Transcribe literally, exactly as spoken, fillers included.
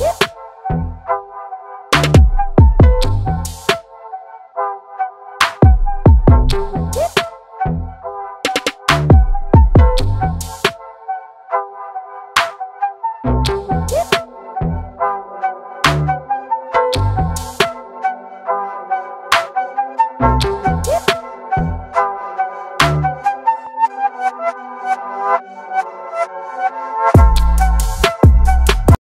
Woo!